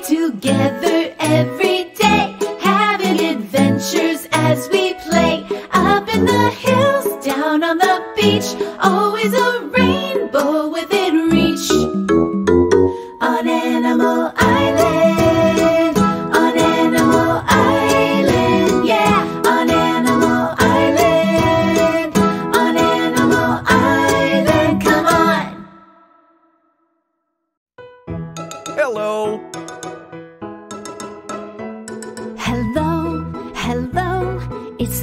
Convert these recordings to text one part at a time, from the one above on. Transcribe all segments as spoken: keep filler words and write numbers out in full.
We're together every day, having adventures as we play. Up in the hills, down on the beach, always a rainbow within reach. On Animal Island, on Animal Island, yeah. On Animal Island, on Animal Island, come on. Hello. Hello, hello, it's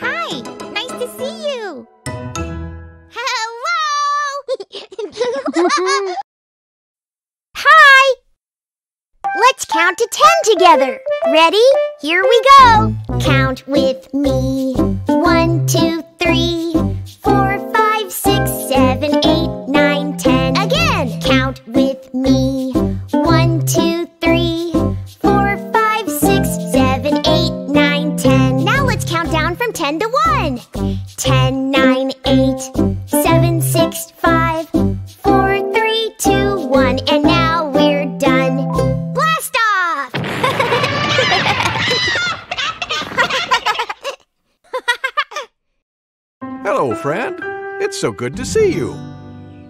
Hi. Nice to see you. Hello. Hi. Let's count to ten together. Ready? Here we go. Count with me. One, two, three, four, five, six, seven, eight, nine, ten. Again. Count with me. One, two, three. From ten to one. Ten, nine, eight, seven, six, five, four, three, two, one, and now we're done. Blast off! Hello, friend. It's so good to see you.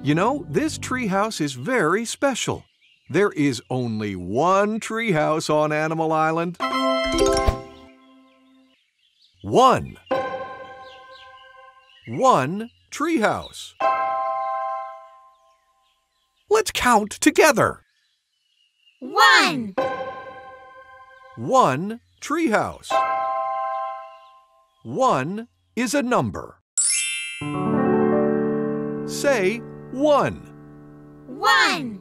You know, this treehouse is very special. There is only one treehouse on Animal Island. One. One treehouse. Let's count together. One. One treehouse. One is a number. Say one. One.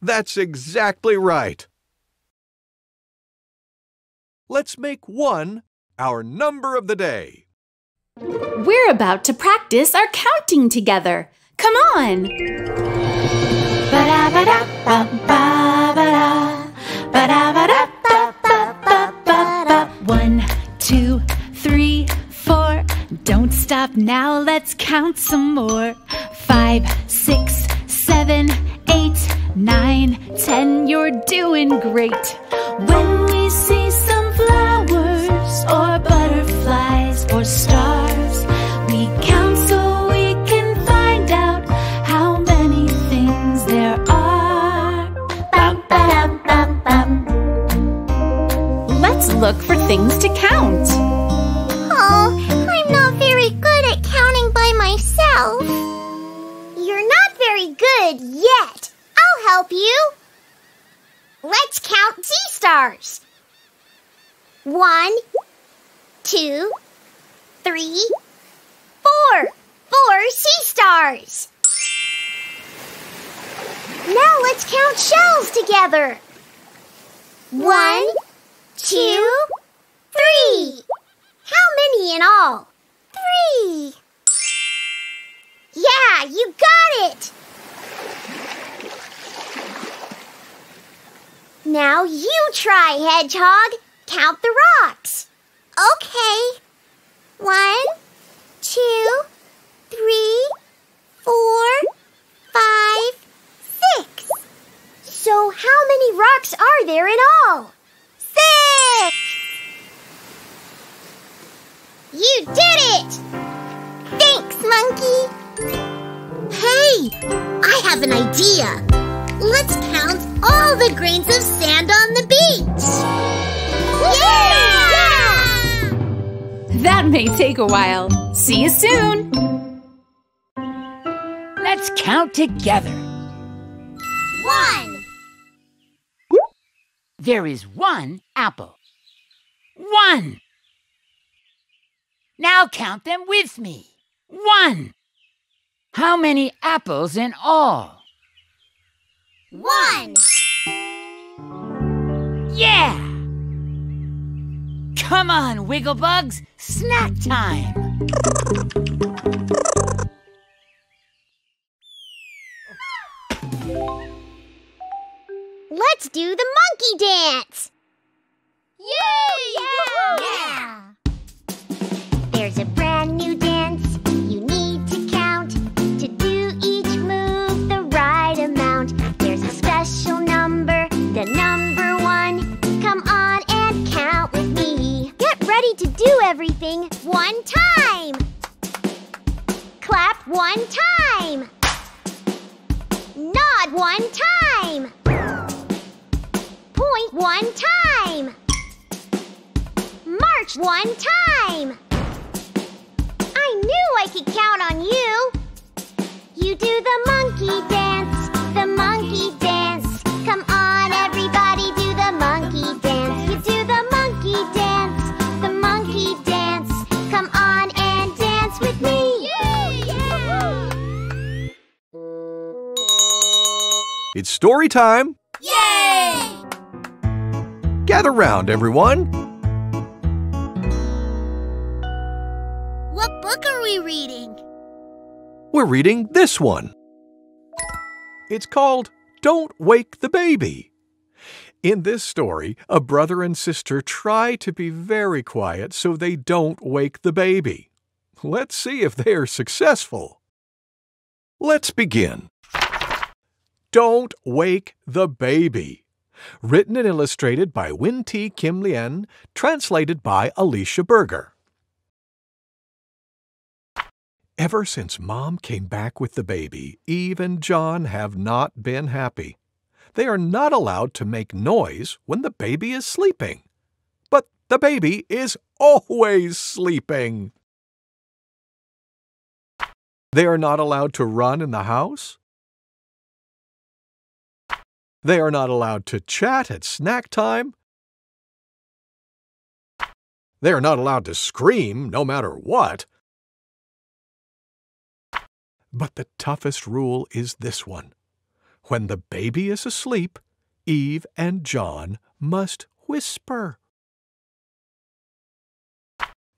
That's exactly right. Let's make one our number of the day. We're about to practice our counting together. Come on! One, two, three, four. Don't stop now, let's count some more. Five, six, seven, eight, nine, ten. You're doing great. When we see some flowers or butterflies or stars, we count so we can find out how many things there are. Bum, ba-dum, bum, bum. Let's look for things to count. Oh, I'm not very good at counting by myself. You're not very good yet. I'll help you. Let's count sea stars. One, two, three, four. Four sea stars. Now let's count shells together. One, two, three. How many in all? Three. Yeah, you got it. Now you try, hedgehog. Count the rocks. Okay. One, two, three, four, five, six. So how many rocks are there in all? Six! You did it! Thanks, monkey. Hey, I have an idea. Let's count all the grains of sand on the beach. Yeah! That may take a while. See you soon! Let's count together. One. There is one apple. One. Now count them with me. One. How many apples in all? One. Yeah! Come on, Wigglebugs, snack time! Let's do the monkey dance! Yay! Yeah! Yeah! There's a brand new dance you need to count. To do each move the right amount. There's a special number, the number one. Come on and count with me. Get ready to do everything one time. Clap one time. Nod one time. Point one time. March one time. I knew I could count on you. You do the monkey dance, the monkey dance. Come on, everybody, do the monkey dance. You do the monkey dance, the monkey dance. Come on and dance with me. Yay! Yeah! It's story time. Yay! Gather round, everyone. What book are we reading? We're reading this one. It's called Don't Wake the Baby. In this story, a brother and sister try to be very quiet so they don't wake the baby. Let's see if they are successful. Let's begin. Don't Wake the Baby. Written and illustrated by Win T. Kim Lien, translated by Alicia Berger. Ever since Mom came back with the baby, Eve and John have not been happy. They are not allowed to make noise when the baby is sleeping. But the baby is always sleeping. They are not allowed to run in the house. They are not allowed to chat at snack time. They are not allowed to scream, no matter what. But the toughest rule is this one. When the baby is asleep, Eve and John must whisper.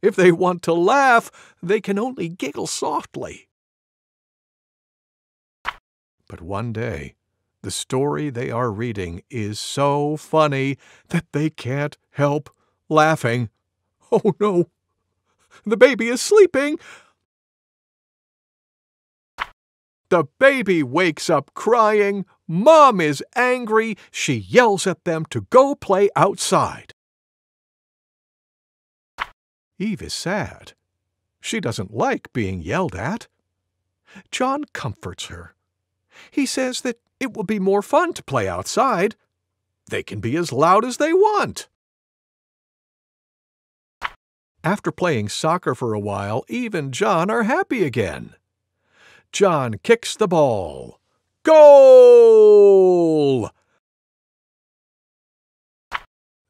If they want to laugh, they can only giggle softly. But one day, the story they are reading is so funny that they can't help laughing. Oh no! The baby is sleeping! The baby wakes up crying. Mom is angry. She yells at them to go play outside. Eve is sad. She doesn't like being yelled at. John comforts her. He says that it will be more fun to play outside. They can be as loud as they want. After playing soccer for a while, Eve and John are happy again. John kicks the ball. Goal!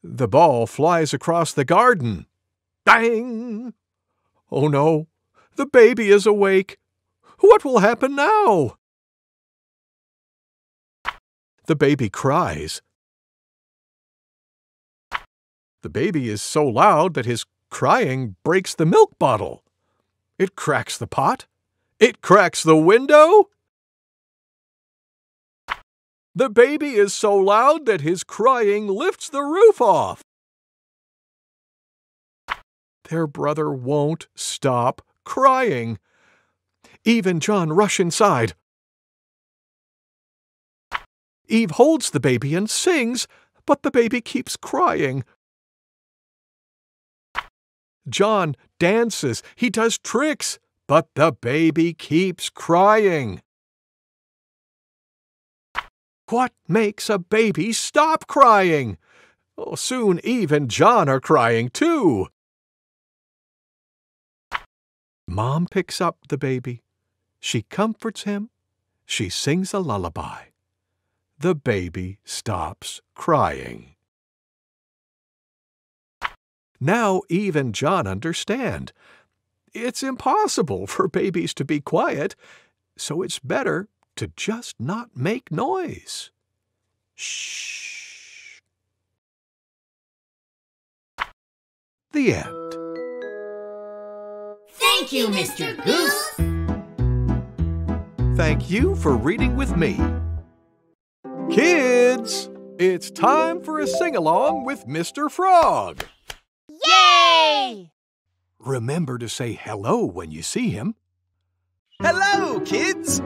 The ball flies across the garden. Bang! Oh no, the baby is awake. What will happen now? The baby cries. The baby is so loud that his crying breaks the milk bottle. It cracks the pot. It cracks the window. The baby is so loud that his crying lifts the roof off. Their brother won't stop crying. Eve and John rush inside. Eve holds the baby and sings, but the baby keeps crying. John dances, he does tricks, but the baby keeps crying. What makes a baby stop crying? Oh, soon Eve and John are crying too. Mom picks up the baby. She comforts him. She sings a lullaby. The baby stops crying. Now Eve and John understand. It's impossible for babies to be quiet, so it's better to just not make noise. Shh. The end. Thank you, Mister Goose. Thank you for reading with me. Kids, it's time for a sing-along with Mister Frog. Yay! Remember to say hello when you see him. Hello, kids!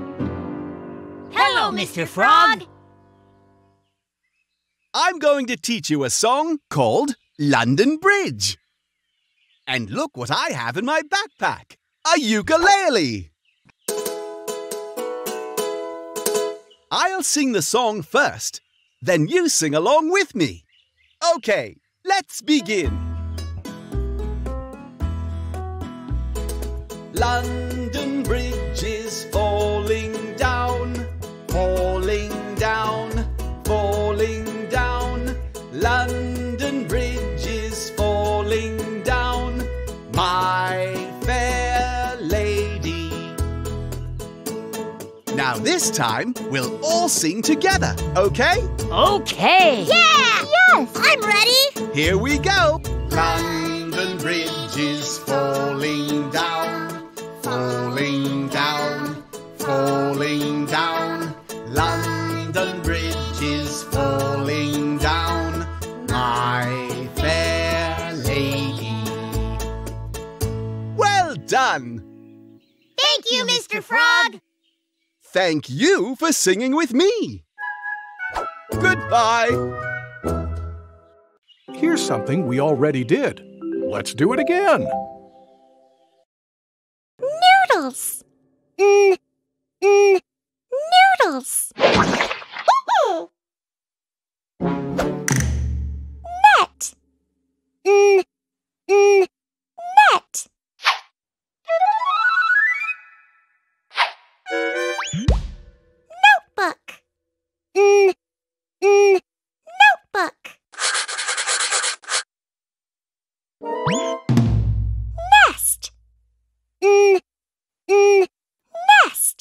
Hello, Mister Frog! I'm going to teach you a song called London Bridge. And look what I have in my backpack, a ukulele! I'll sing the song first, then you sing along with me. Okay, let's begin. London Bridge is falling down, falling down, falling down. London Bridge is falling down, my fair lady. Now this time, we'll all sing together, okay? Okay! Yeah! Yes! I'm ready! Here we go! London Bridge is falling down, falling down, falling down. London Bridge is falling down, my fair lady. Well done! Thank you, Mister Frog! Thank you for singing with me. Goodbye. Here's something we already did. Let's do it again. Noodles. Mm, mm, noodles. Ooh. Net. Mm, mm, net. Notebook. Mm, mm, notebook. Nest. Mm, mm, nest.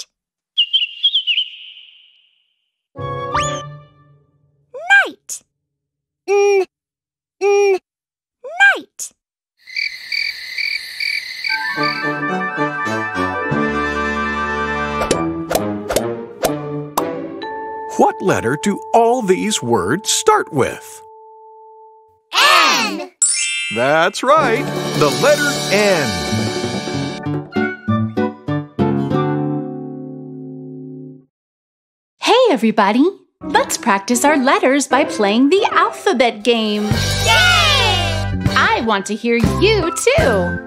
Night. Mm, mm, night. What letter do all these words start with? N! That's right, the letter N. Hey, everybody! Let's practice our letters by playing the alphabet game. Yay! I want to hear you, too.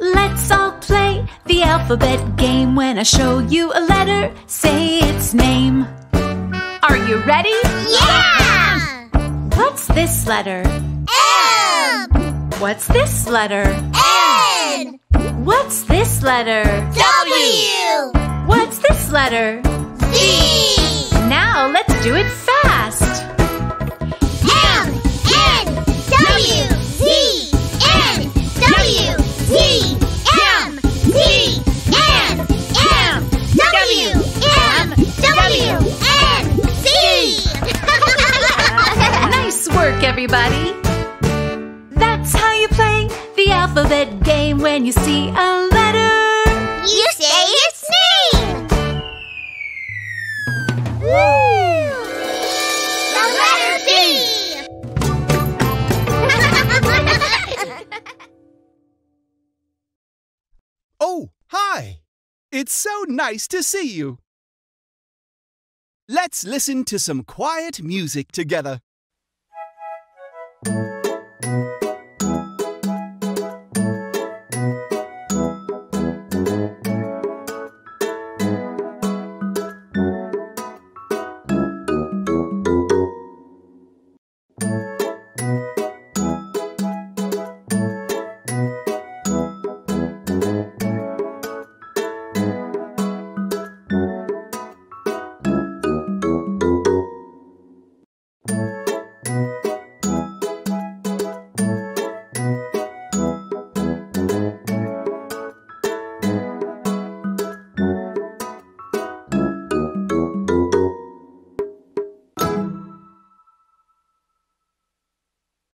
Let's all play the alphabet game. When I show you a letter, say its name. Are you ready? Yeah! What's this letter? M! What's this letter? N! What's this letter? W! What's this letter? V! Now let's do it fast. M! N! W! Z! N! W! Z! D, M, M, W, M, W, N, C! Nice work, everybody! That's how you play the alphabet game. When you see a letter, you say its name! Woo! The letter B! Oh, hi! It's so nice to see you. Let's listen to some quiet music together.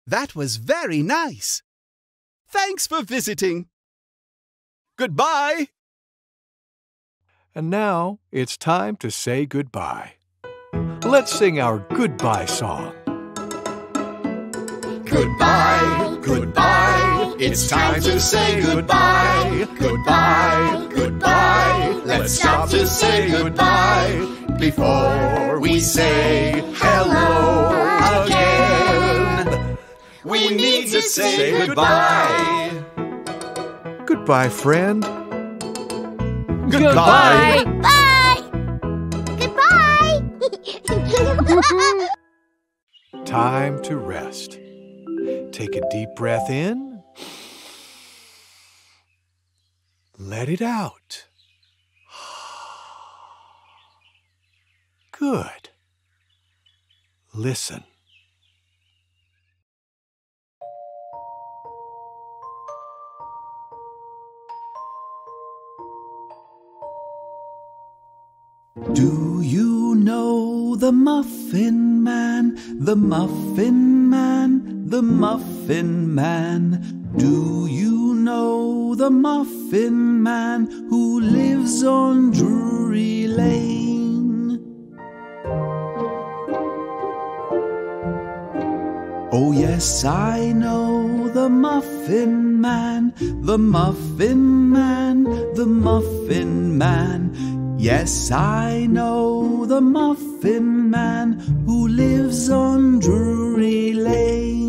That was very nice. Thanks for visiting. Goodbye. And now it's time to say goodbye. Let's sing our goodbye song. Goodbye, goodbye, it's time to say goodbye. Goodbye, goodbye, let's stop to say goodbye before we say hello again. We need to say goodbye. Goodbye, friend. Goodbye. Goodbye. Goodbye. Time to rest. Take a deep breath in. Let it out. Good. Listen. Do you know the Muffin Man, the Muffin Man, the Muffin Man? Do you know the Muffin Man who lives on Drury Lane? Oh yes, I know the Muffin Man, the Muffin Man, the Muffin Man. Yes, I know the Muffin Man who lives on Drury Lane.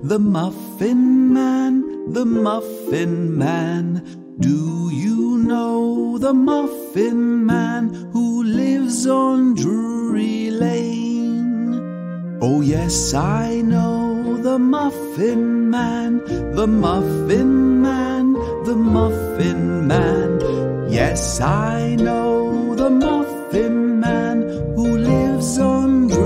The Muffin Man, the Muffin Man. Do you know the Muffin Man who lives on Drury Lane? Oh yes, I know the Muffin Man, the Muffin Man, the Muffin Man. Yes, I know the Muffin Man who lives on Drury Lane.